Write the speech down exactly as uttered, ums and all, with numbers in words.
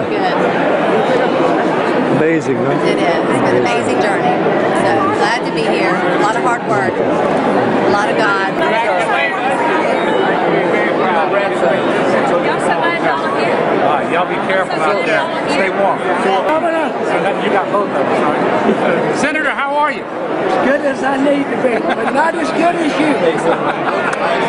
all good. Amazing, huh? It is. It's been an amazing journey. So glad to be here. A lot of hard work. A lot of God. Y'all be careful out there. Stay warm. You got both of them. Senator, how are you? As good as I need to be, but not as good as you.